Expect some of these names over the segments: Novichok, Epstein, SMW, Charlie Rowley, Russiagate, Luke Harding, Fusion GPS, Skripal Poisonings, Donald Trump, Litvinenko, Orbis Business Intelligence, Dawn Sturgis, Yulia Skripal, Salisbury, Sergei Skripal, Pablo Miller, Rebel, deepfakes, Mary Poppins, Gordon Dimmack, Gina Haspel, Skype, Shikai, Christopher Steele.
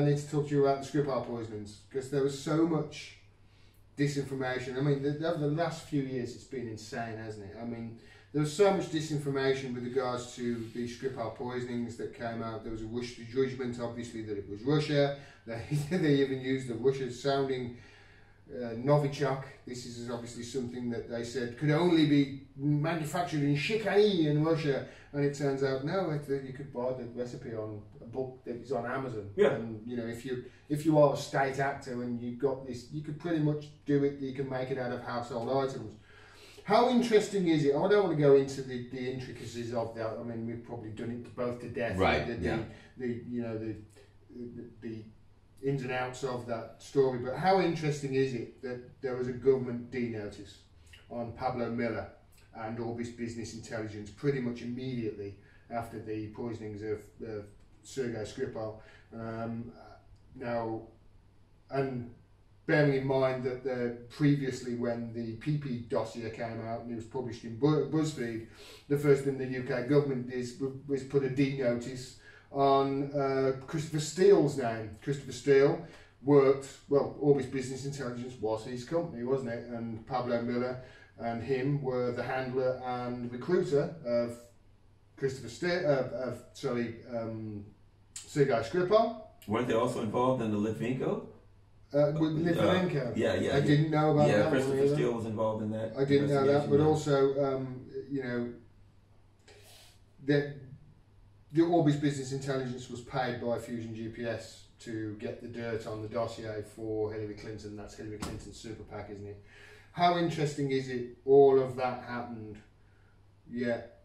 I need to talk to you about the Skripal poisonings, because there was so much disinformation. I mean, over the last few years, it's been insane, hasn't it? I mean, there was so much disinformation with regards to the Skripal poisonings that came out. There was a wish to judgment, obviously, that it was Russia. They even used the Russia-sounding Novichok. This is obviously something that they said could only be manufactured in Shikai in Russia, and it turns out no, you could buy the recipe on a book that is on Amazon. Yeah. And you know, if you are a state actor and you've got this, you could pretty much do it. You can make it out of household items. How interesting is it? I don't want to go into the intricacies of that. I mean, we've probably done it both to death. Right. The ins and outs of that story, but how interesting is it that there was a government D notice on Pablo Miller and Orbis Business Intelligence pretty much immediately after the poisonings of Sergei Skripal. Now, and bearing in mind that previously when the PP dossier came out and it was published in BuzzFeed, the first thing the UK government did was put a D notice on Christopher Steele's name. Christopher Steele worked, well, Orbis Business Intelligence was his company, wasn't it? And Pablo Miller and him were the handler and recruiter of Christopher Steele, Sergei Skripal. Weren't they also involved in the Litvinenko? With Litvinenko? Yeah. I didn't know about that. Yeah, Christopher Steele was involved in that. I didn't know that, but also, you know, that the Orbis Business Intelligence was paid by Fusion GPS to get the dirt on the dossier for Hillary Clinton. That's Hillary Clinton's super PAC, isn't it? How interesting is it all of that happened, yet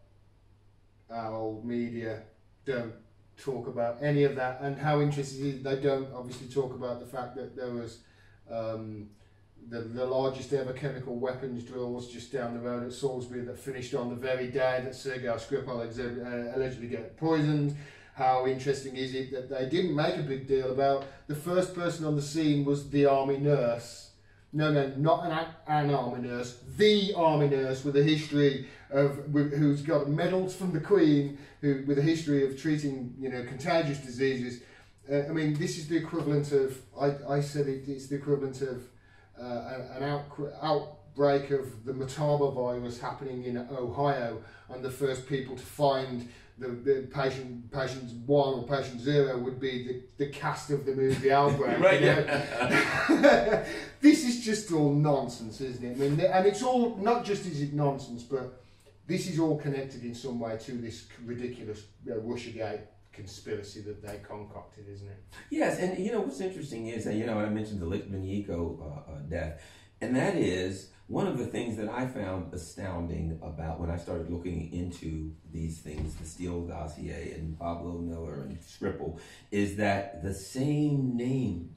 our old media don't talk about any of that? And how interesting is it they don't obviously talk about the fact that there was the largest ever chemical weapons drills just down the road at Salisbury that finished on the very day that Sergei Skripal allegedly got poisoned. How interesting is it that they didn't make a big deal about the first person on the scene was the army nurse. No, not an army nurse, the army nurse with a history of, who's got medals from the Queen, with a history of treating, you know, contagious diseases. I mean, this is the equivalent of, I said it's the equivalent of an outbreak of the Mataba virus happening in Ohio, and the first people to find the patient 1 or patient 0 would be the cast of the movie Outbreak. Right, yeah. This is just all nonsense, isn't it? I mean, and it's all, not just is it nonsense, but this is all connected in some way to this ridiculous Russiagate conspiracy that they concocted, isn't it? Yes, and you know what's interesting is that, you know, I mentioned the Litvinenko death, and that is one of the things that I found astounding about when I started looking into these things, the Steele dossier and Pablo Miller and Skripal, is that the same names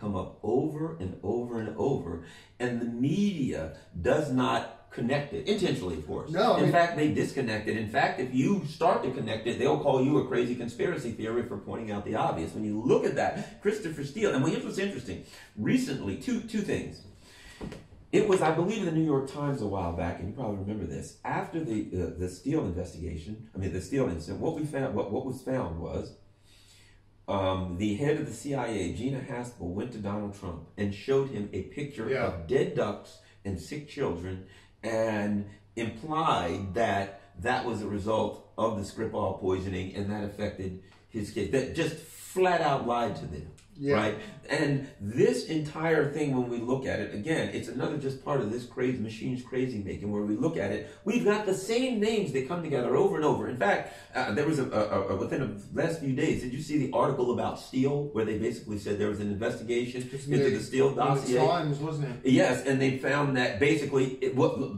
come up over and over and over, and the media does not connected intentionally, of course. No, in fact, they disconnect it. In fact, if you start to connect it, they'll call you a crazy conspiracy theory for pointing out the obvious. When you look at that, Christopher Steele, and here's what's interesting. Recently, two things. It was, I believe, in the New York Times a while back, and you probably remember this. After the Steele investigation, I mean the Steele incident, what was found was the head of the CIA, Gina Haspel, went to Donald Trump and showed him a picture of dead ducks and sick children, and implied that that was a result of the Skripal poisoning and that affected his kids. That just flat out lied to them, right? And this entire thing, when we look at it, again, it's another just part of this crazy machine's crazy making, where we look at it, we've got the same names that come together over and over. In fact, there was within the last few days, did you see the article about Steele, where they basically said there was an investigation into the Steele dossier? The Times, wasn't it? Yes, and they found that basically,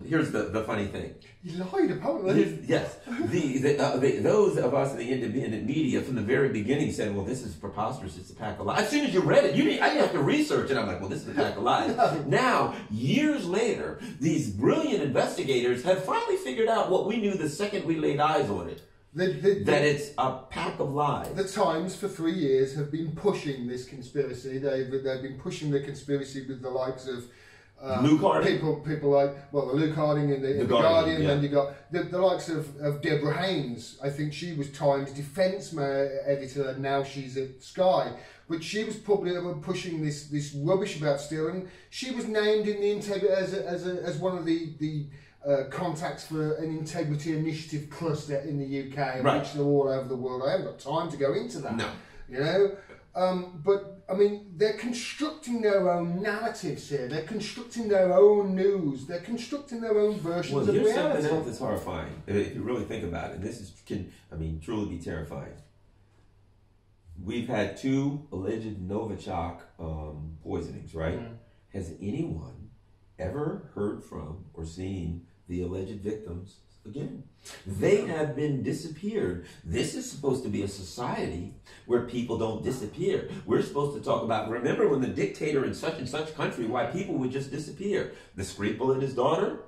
here's the funny thing. You lied about it. Yes. Those of us in the independent media from the very beginning said, well, this is preposterous, it's a pack of lies. As soon as you read it, I didn't have to research it. I'm like, well, this is a pack of lies. Now, years later, these brilliant investigators have finally figured out what we knew the second we laid eyes on it. That it's a pack of lies. The Times, for 3 years, have been pushing this conspiracy. They've been pushing the conspiracy with the likes of Luke Harding. People like, well, Luke Harding and the Guardian, and you got the likes of Deborah Haynes. I think she was Times defense editor, and now she's at Sky. but she was probably pushing this rubbish about Steele, and she was named in the integrity as one of the contacts for an integrity initiative cluster in the UK, right, which they're all over the world. I haven't got time to go into that. No, you know. But I mean, they're constructing their own narratives here. They're constructing their own news. They're constructing their own versions of reality. Well, here's something else that's horrifying. If you really think about it, this can truly be terrifying. We've had two alleged Novichok poisonings, right? Mm. Has anyone ever heard from or seen the alleged victims again? They have been disappeared. This is supposed to be a society where people don't disappear. We're supposed to talk about, remember when the dictator in such and such country, why people would just disappear. The Skripal and his daughter,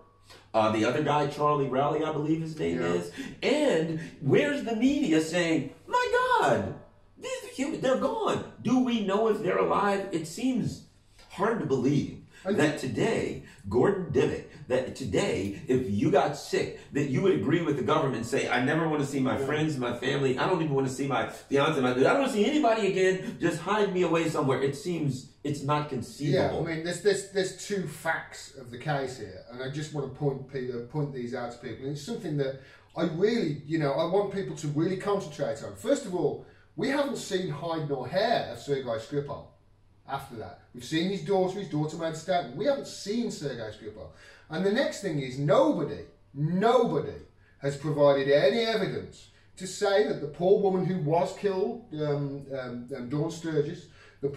the other guy, Charlie Rowley, I believe his name is. And where's the media saying, my God, these are human, they're gone. Do we know if they're alive? It seems hard to believe. That today, Gordon Dimick, that today, if you got sick, that you would agree with the government and say, I never want to see my friends, my family, I don't even want to see my fiance, I don't want to see anybody again, just hide me away somewhere. It seems, it's not conceivable. Yeah, I mean, there's two facts of the case here, and I just want to point these out to people. And it's something that I really, you know, I want people to really concentrate on. First of all, we haven't seen hide nor hair of Sergei Skripal. After that, we've seen his daughter made a statement. We haven't seen Sergei Skripal. And the next thing is nobody has provided any evidence to say that the poor woman who was killed, Dawn Sturgis, the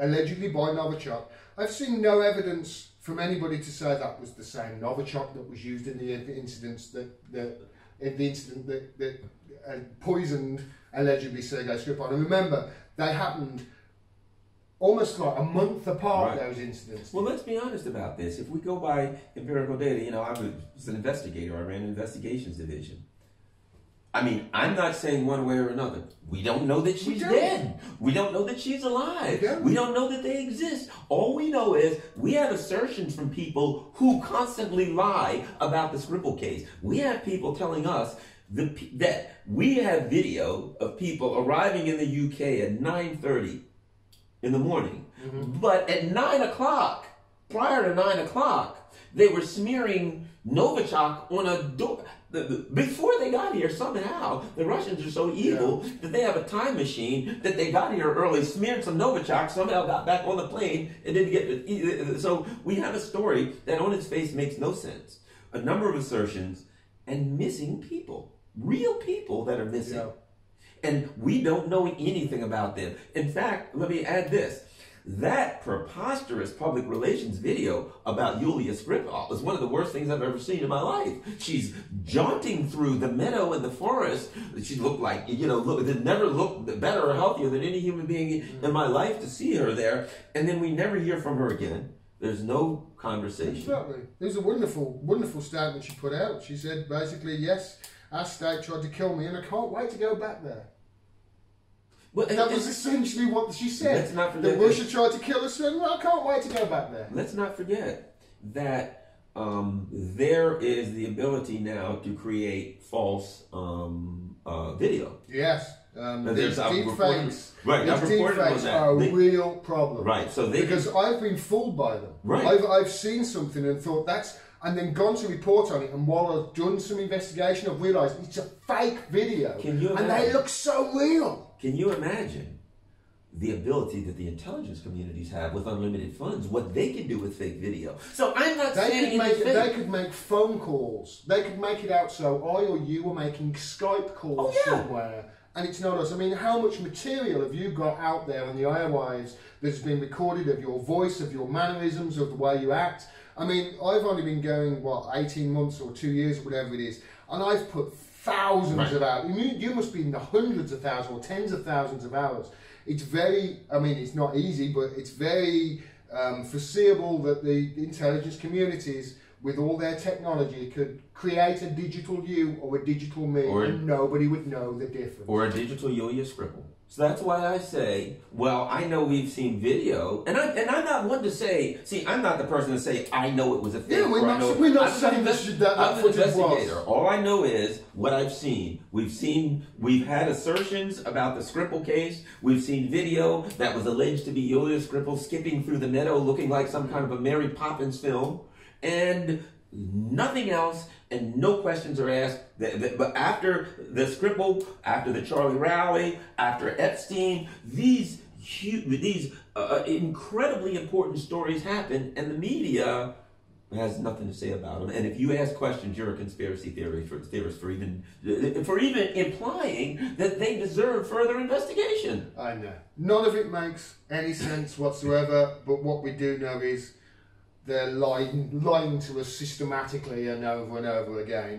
allegedly by Novichok, I've seen no evidence from anybody to say that was the same Novichok that was used in the incidents that poisoned allegedly Sergei Skripal. And remember, they happened almost like a month apart, right, those incidents. Well, let's be honest about this. If we go by empirical data, you know, I was an investigator. I ran an investigations division. I mean, I'm not saying one way or another. We don't know that she's dead. We don't know that she's alive. We don't know that they exist. All we know is we have assertions from people who constantly lie about the Skripal case. We have people telling us that we have video of people arriving in the UK at 9:30. In the morning, but at 9 o'clock, prior to 9 o'clock, they were smearing Novichok on a door. Before they got here, somehow the Russians are so evil that they have a time machine that they got here early, smeared some Novichok, somehow got back on the plane and didn't get. So we have a story that, on its face, makes no sense. A number of assertions and missing people, real people that are missing. Yeah. And we don't know anything about them. In fact, let me add this. That preposterous public relations video about Yulia Skripal is one of the worst things I've ever seen in my life. She's jaunting through the meadow and the forest. She looked like, you know, never looked better or healthier than any human being in my life to see her there. And then we never hear from her again. There's no conversation. Exactly. There's a wonderful, wonderful statement she put out. She said, basically, yes, our state tried to kill me and I can't wait to go back there. Well, that was essentially what she said. Let's not forget that Russia tried to kill us, and I can't wait to go back there. Let's not forget that there is the ability now to create false video. Yes. These deepfakes are a real problem. Right. So because I've been fooled by them. Right. I've seen something and thought that's... and then gone to report on it, and while I've done some investigation, I've realised it's a fake video. Can you imagine? And they look so real. Can you imagine the ability that the intelligence communities have with unlimited funds, what they can do with fake video? So I'm not saying they could make phone calls. They could make it out so I or you were making Skype calls somewhere. And it's not us. I mean, how much material have you got out there on the airwaves that's been recorded of your voice, of your mannerisms, of the way you act? I mean, I've only been going, what, 18 months or 2 years, whatever it is, and I've put thousands of hours. You must be in the hundreds of thousands or tens of thousands of hours. It's very, I mean, it's not easy, but it's very foreseeable that the intelligence communities, with all their technology, could create a digital you or a digital me, and nobody would know the difference. Or a digital Yulia Skripal. So that's why I say, well, I know we've seen video, and I'm not one to say. See, I'm not the person to say I know it was a thing. Yeah, we're not saying this shit that I'm an investigator. All I know is what I've seen. We've had assertions about the Skripal case. We've seen video that was alleged to be Yulia Skripal skipping through the meadow, looking like some kind of a Mary Poppins film, and nothing else. And no questions are asked. But after the Skripal, after the Charlie Rowley, after Epstein, these incredibly important stories happen, and the media has nothing to say about them. And if you ask questions, you're a conspiracy theorist for even implying that they deserve further investigation. I know. None of it makes any sense whatsoever. But what we do know is they're lying to us systematically and over again.